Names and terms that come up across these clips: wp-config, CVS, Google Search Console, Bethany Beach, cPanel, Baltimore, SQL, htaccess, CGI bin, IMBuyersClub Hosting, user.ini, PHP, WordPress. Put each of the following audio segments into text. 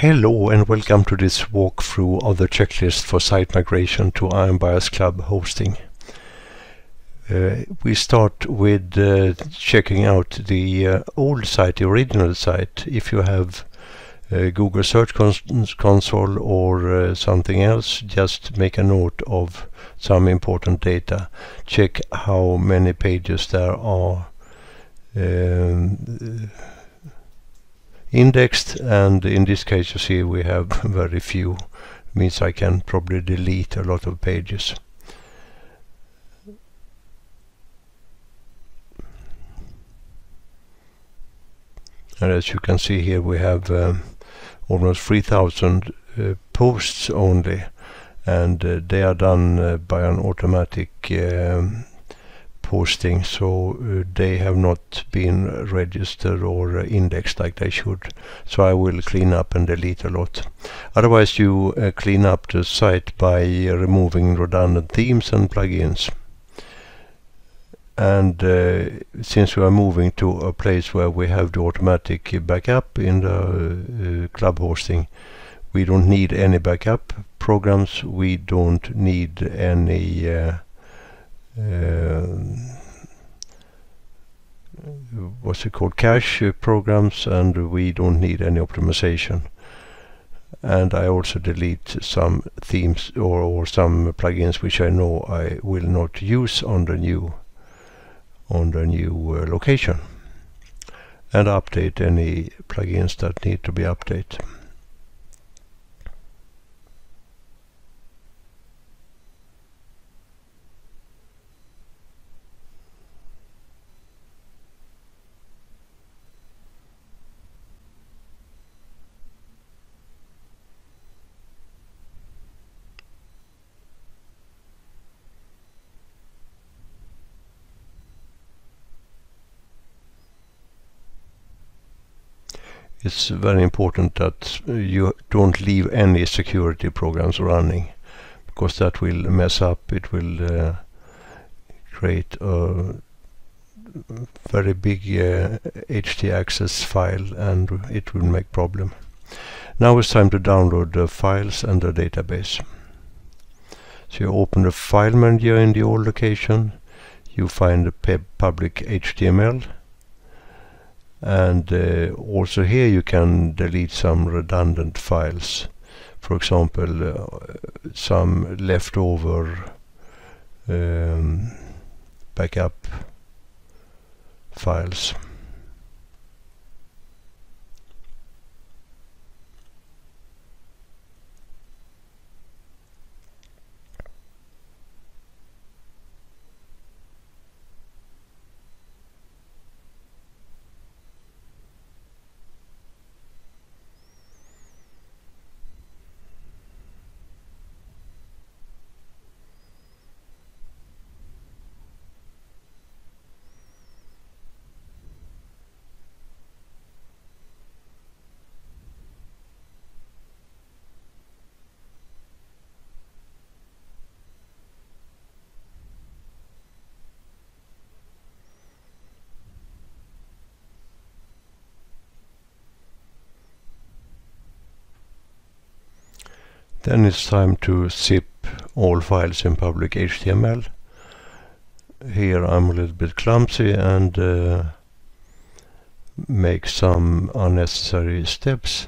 Hello and welcome to this walkthrough of the checklist for site migration to IMBuyersClub Hosting. We start with checking out the old site, the original site. If you have Google Search Console or something else, just make a note of some important data. Check how many pages there are indexed, and in this case you see we have very few. It means I can probably delete a lot of pages. And as you can see here we have almost 3,000 posts only, and they are done by an automatic posting, so they have not been registered or indexed like they should. So I will clean up and delete a lot. Otherwise you clean up the site by removing redundant themes and plugins. And since we are moving to a place where we have the automatic backup in the club hosting, we don't need any backup programs, we don't need any cache programs, and we don't need any optimization. And I also delete some themes or some plugins which I know I will not use on the new location, and update any plugins that need to be updated. It's very important that you don't leave any security programs running, because that will mess up. It will create a very big htaccess file, and it will make problem. Now it's time to download the files and the database. So you open the file manager in the old location. You find the public HTML. And also here you can delete some redundant files, for example some leftover backup files. Then it's time to zip all files in public HTML. Here I'm a little bit clumsy and make some unnecessary steps,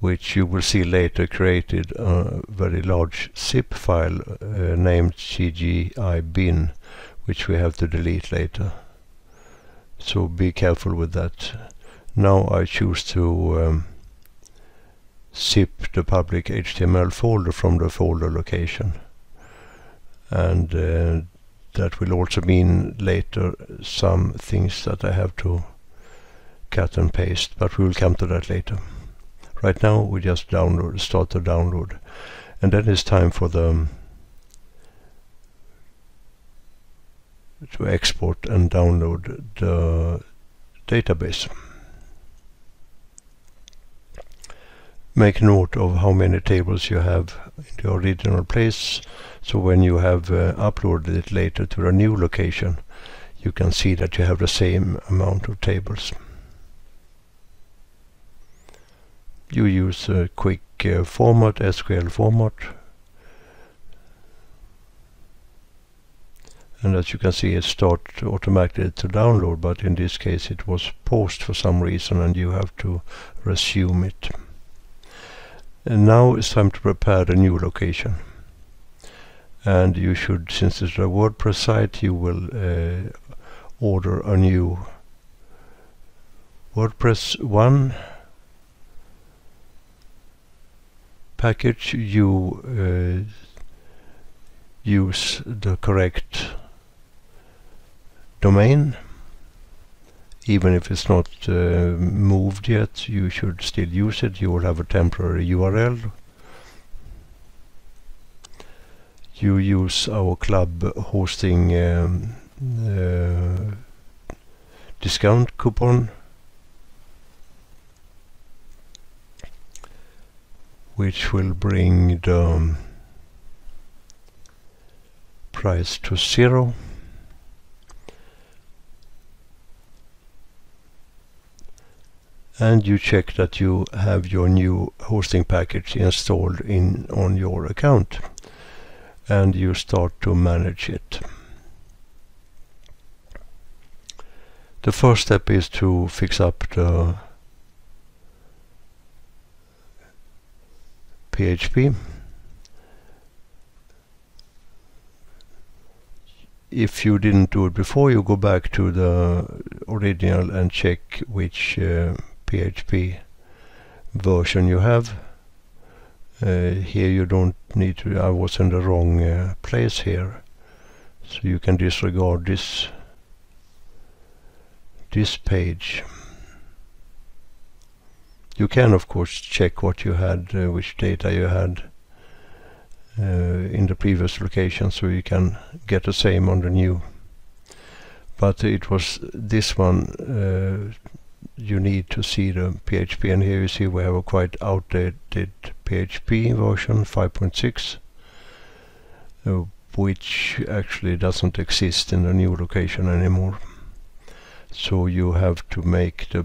which you will see later created a very large zip file named CGI bin, which we have to delete later. So be careful with that. Now I choose to zip the public HTML folder from the folder location, and that will also mean later some things that I have to cut and paste, but we will come to that later. Right now we just start the download, and then it's time for to export and download the database. Make note of how many tables you have in the original place, so when you have uploaded it later to a new location you can see that you have the same amount of tables. you use a quick format, SQL format. And as you can see, it starts automatically to download, but in this case it was paused for some reason and you have to resume it. And now it's time to prepare the new location. And you should, since it's a WordPress site, you will order a new WordPress 1 package. You use the correct domain. Even if it's not moved yet, you should still use it. You will have a temporary URL. You use our club hosting discount coupon, which will bring the price to 0. And you check that you have your new hosting package installed on your account, and you start to manage it. The first step is to fix up the PHP. If you didn't do it before, you go back to the original and check which PHP version you have. Here you don't need to, I was in the wrong place here, so you can disregard this page. You can of course check what you had, which data you had in the previous location, so you can get the same on the new, but it was this one you need to see the PHP, and here you see we have a quite outdated PHP version 5.6, which actually doesn't exist in the new location anymore. So you have to make the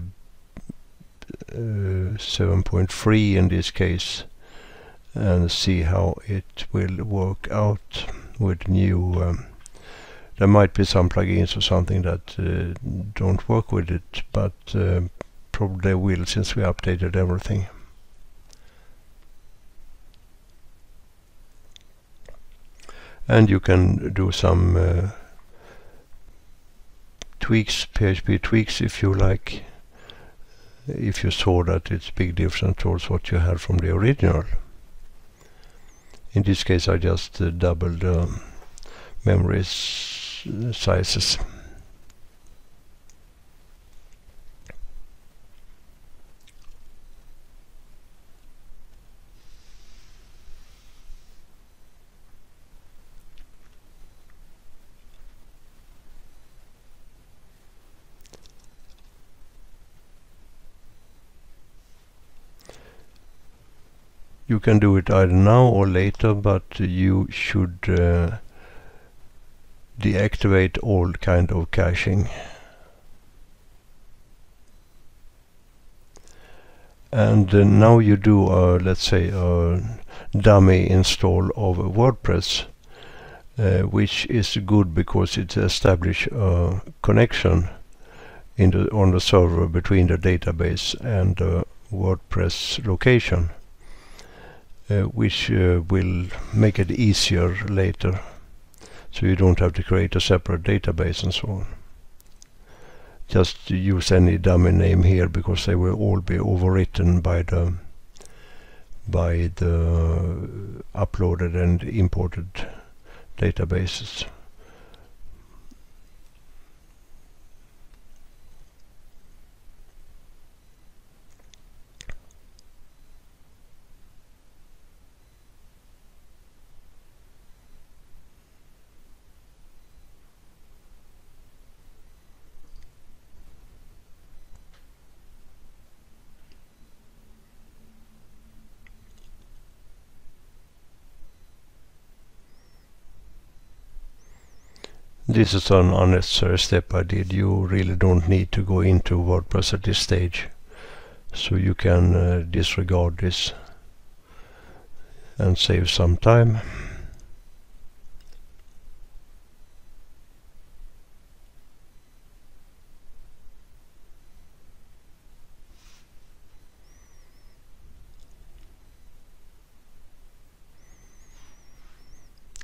7.3 in this case and see how it will work out with new. There might be some plugins or something that don't work with it, but probably they will, since we updated everything. And you can do some tweaks, PHP tweaks, if you like, if you saw that it's big difference towards what you had from the original. In this case I just doubled the memory sizes. You can do it either now or later, but you should deactivate all kind of caching. And now you do, let's say, a dummy install of WordPress, which is good because it establishes a connection on the server between the database and the WordPress location, which will make it easier later, so you don't have to create a separate database and so on. Just use any dummy name here, because they will all be overwritten by the uploaded and imported databases. This is an unnecessary step I did. You really don't need to go into WordPress at this stage. so you can disregard this and save some time.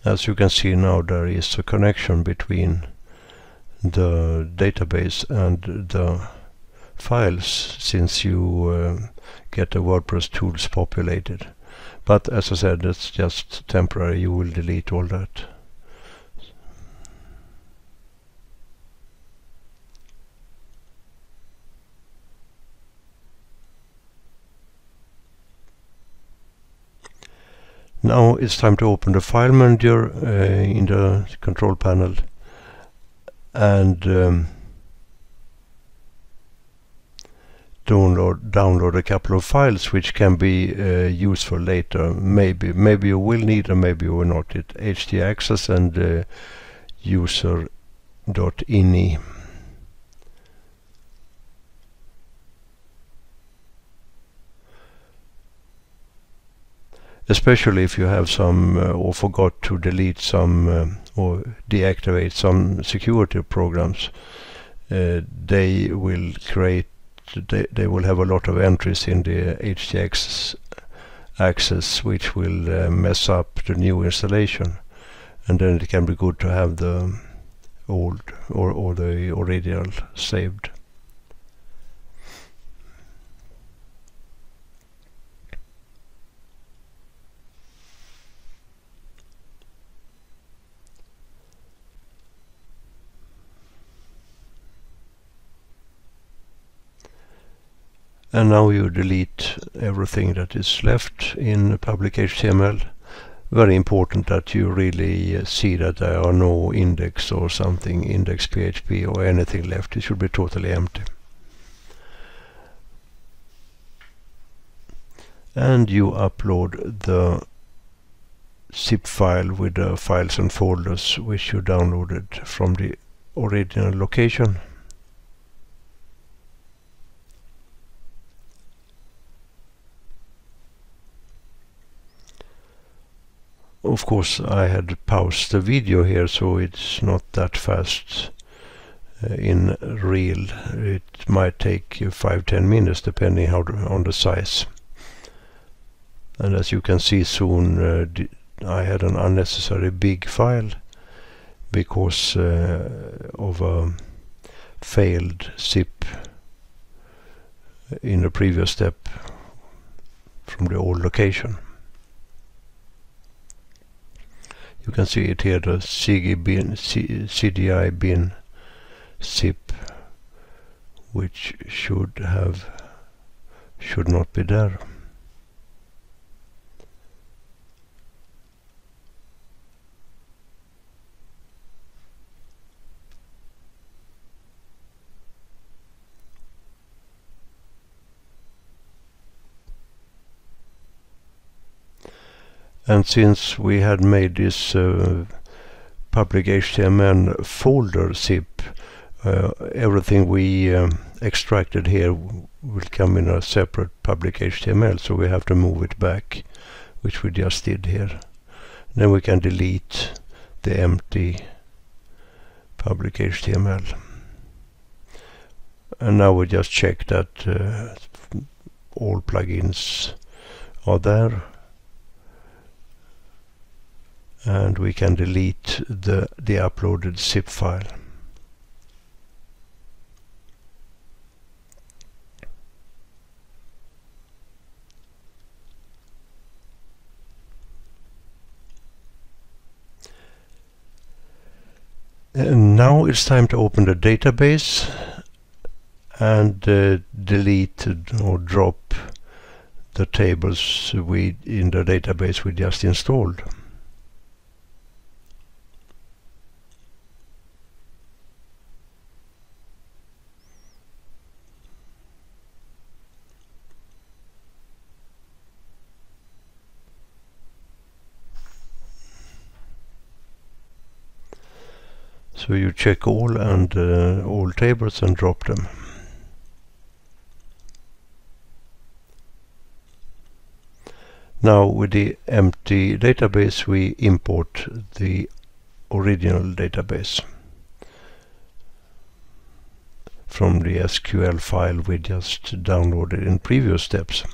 As you can see now, there is a connection between the database and the files, since you get the WordPress tools populated. But as I said, that's just temporary. You will delete all that. Now it's time to open the file manager in the control panel, and download a couple of files which can be useful later. Maybe you will need and maybe you will not. It htaccess and user.ini. Especially if you have some or forgot to delete some or deactivate some security programs, they will have a lot of entries in the htaccess which will mess up the new installation, and then it can be good to have the old or the original saved. And now you delete everything that is left in public HTML. Very important that you really see that there are no index or something, index PHP or anything left. It should be totally empty. And you upload the zip file with the files and folders which you downloaded from the original location. Of course, I had paused the video here, so it's not that fast in real. It might take 5–10 minutes depending on the size. And as you can see soon, I had an unnecessary big file because of a failed zip in the previous step from the old location. You can see it here, the CGI bin zip, which should not be there. And since we had made this public HTML folder zip, everything we extracted here will come in a separate public HTML, so we have to move it back, which we just did here. Then we can delete the empty public HTML. And now we just check that all plugins are there. And we can delete the uploaded zip file. And now it's time to open the database and delete or drop the tables in the database we just installed. So you check all tables and drop them. Now with the empty database we import the original database from the SQL file we just downloaded in previous steps.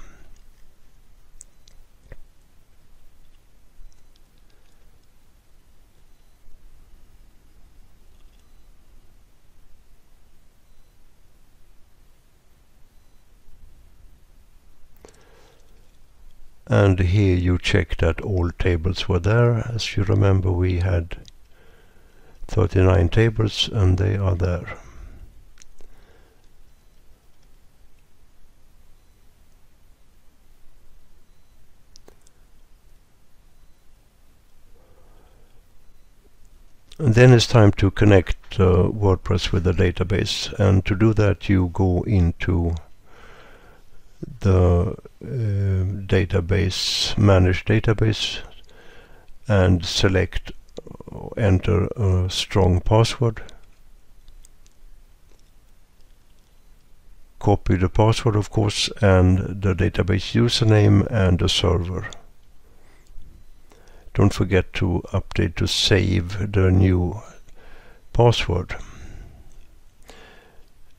And here you check that all tables were there. As you remember, we had 39 tables and they are there. And then it's time to connect WordPress with the database, and to do that you go into the database, manage database, and select, enter a strong password, copy the password of course, and the database username and the server. Don't forget to update to save the new password.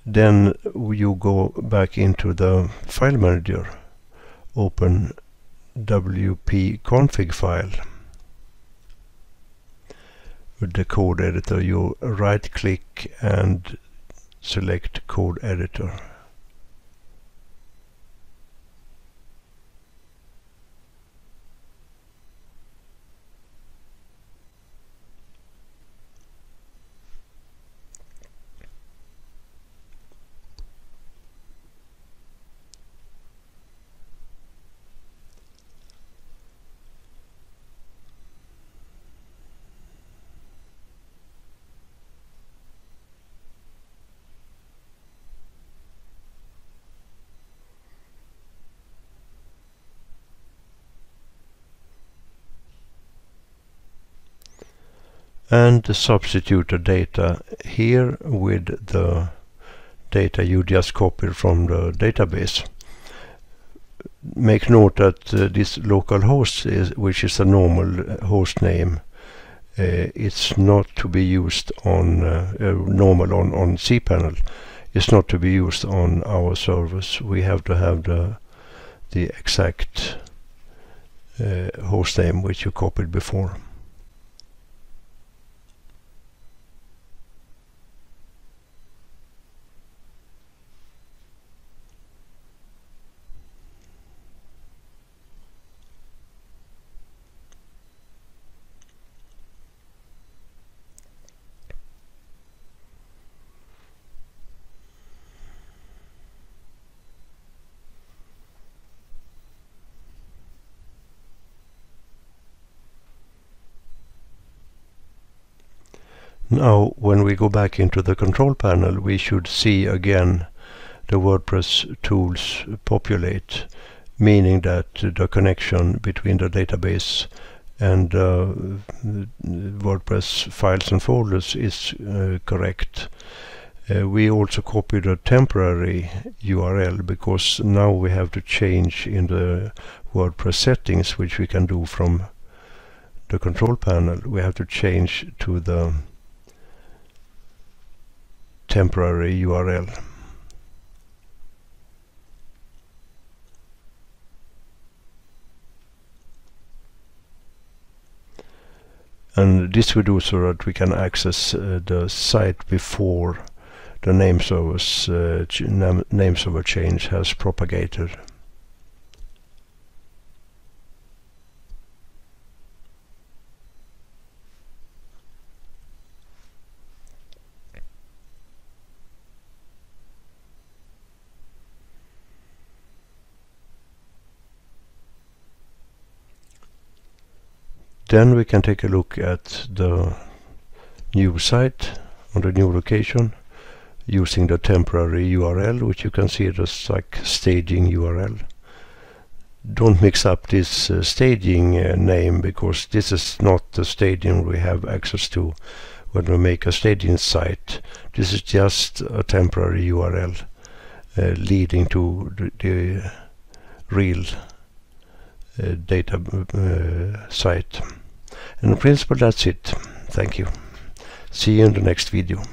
Then you go back into the file manager, open wp-config file. With the code editor you right click and select code editor. And substitute the data here with the data you just copied from the database. Make note that this localhost, which is a normal host name, it's not to be used on normal on cPanel. It's not to be used on our servers. We have to have the exact host name which you copied before. Now when we go back into the control panel we should see again the WordPress tools populate, meaning that the connection between the database and WordPress files and folders is correct. We also copied a temporary URL because now we have to change in the WordPress settings, which we can do from the control panel. We have to change to the temporary URL. And this we do so that we can access the site before the name server change has propagated. Then we can take a look at the new site on the new location using the temporary URL, which you can see just like staging URL. Don't mix up this staging name, because this is not the staging we have access to when we make a staging site. This is just a temporary URL leading to the real data site. And in principle, that's it. Thank you. See you in the next video.